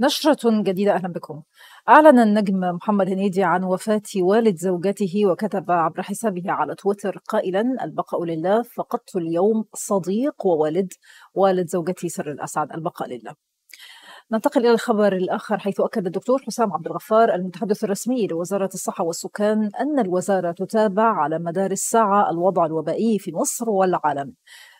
نشرة جديدة، أهلا بكم. أعلن النجم محمد هنيدي عن وفاة والد زوجته، وكتب عبر حسابه على تويتر قائلا: البقاء لله، فقدت اليوم صديق ووالد زوجتي سر الاسعد، البقاء لله. ننتقل إلى الخبر الآخر، حيث أكد الدكتور حسام عبد الغفار المتحدث الرسمي لوزارة الصحة والسكان أن الوزارة تتابع على مدار الساعة الوضع الوبائي في مصر والعالم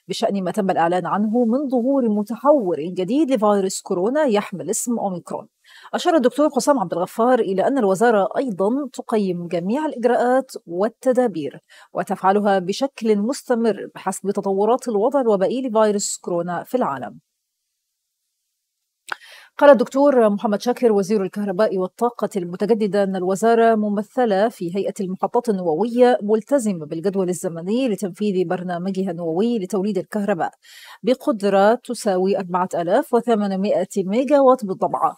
بشأن ما تم الإعلان عنه من ظهور متحور جديد لفيروس كورونا يحمل اسم أوميكرون. أشار الدكتور حسام عبد الغفار إلى أن الوزارة أيضا تقيم جميع الإجراءات والتدابير وتفعلها بشكل مستمر بحسب تطورات الوضع الوبائي لفيروس كورونا في العالم. قال الدكتور محمد شاكر وزير الكهرباء والطاقة المتجددة أن الوزارة ممثلة في هيئة المحطات النووية ملتزمة بالجدول الزمني لتنفيذ برنامجها النووي لتوليد الكهرباء بقدرة تساوي 4800 ميجا وات بالضبعة.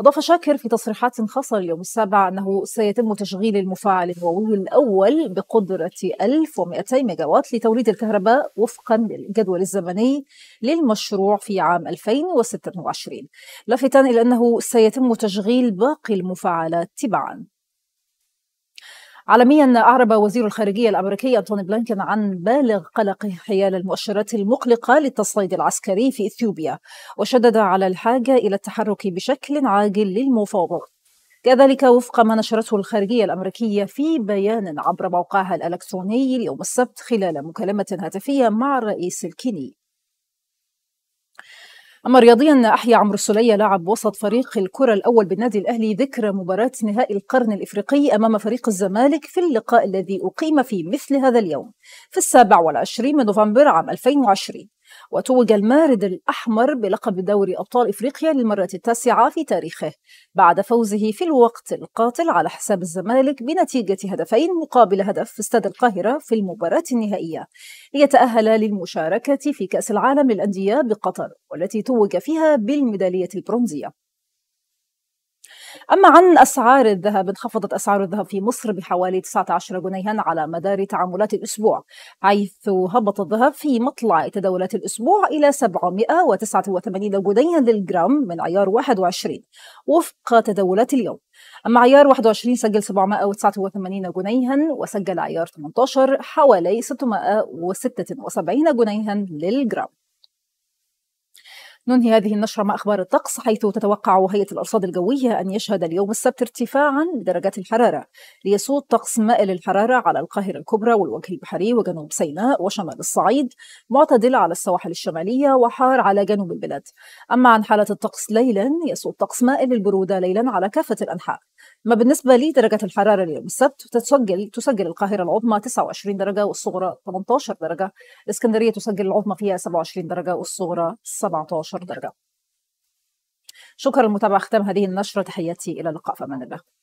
أضاف شاكر في تصريحات خاصة لليوم السابع أنه سيتم تشغيل المفاعل النووي الأول بقدرة 1200 ميجاوات لتوليد الكهرباء وفقا للجدول الزمني للمشروع في عام 2026، لافتا إلى أنه سيتم تشغيل باقي المفاعلات تبعا. عالميا، أعرب وزير الخارجية الأمريكي توني بلينكين عن بالغ قلقه حيال المؤشرات المقلقة للتصعيد العسكري في إثيوبيا، وشدد على الحاجة إلى التحرك بشكل عاجل للمفاوضات، كذلك وفق ما نشرته الخارجية الأمريكية في بيان عبر موقعها الإلكتروني اليوم السبت خلال مكالمة هاتفية مع الرئيس الكيني. أما رياضيا، أحيا عمرو سليه لاعب وسط فريق الكرة الأول بالنادي الأهلي ذكرى مباراة نهائي القرن الإفريقي أمام فريق الزمالك في اللقاء الذي أقيم في مثل هذا اليوم في 27 من نوفمبر عام 2020، وتوج المارد الأحمر بلقب دوري أبطال إفريقيا للمرة التاسعة في تاريخه بعد فوزه في الوقت القاتل على حساب الزمالك بنتيجة 2-1 في استاد القاهرة في المباراة النهائية، ليتأهل للمشاركة في كأس العالم للأندية بقطر، والتي توج فيها بالميدالية البرونزية. أما عن أسعار الذهب، انخفضت أسعار الذهب في مصر بحوالي 19 جنيها على مدار تعاملات الأسبوع، حيث هبط الذهب في مطلع تداولات الأسبوع إلى 789 جنيها للجرام من عيار 21 وفق تداولات اليوم. أما عيار 21 سجل 789 جنيها، وسجل عيار 18 حوالي 676 جنيها للجرام. ننهي هذه النشرة مع أخبار الطقس، حيث تتوقع هيئة الأرصاد الجوية أن يشهد اليوم السبت ارتفاعا بدرجات الحرارة، ليسود طقس مائل الحرارة على القاهرة الكبرى والوجه البحري وجنوب سيناء وشمال الصعيد، معتدل على السواحل الشمالية وحار على جنوب البلاد. أما عن حالة الطقس ليلا، يسود طقس مائل البرودة ليلا على كافة الأنحاء. ما بالنسبة لدرجة الحرارة اليوم السبت، تسجل القاهرة العظمى 29 درجة والصغرى 18 درجة، الإسكندرية تسجل العظمى فيها 27 درجة والصغرى 17 درجة. شكرا للمتابعة، ختام هذه النشرة، تحياتي إلى اللقاء، فأمان الله.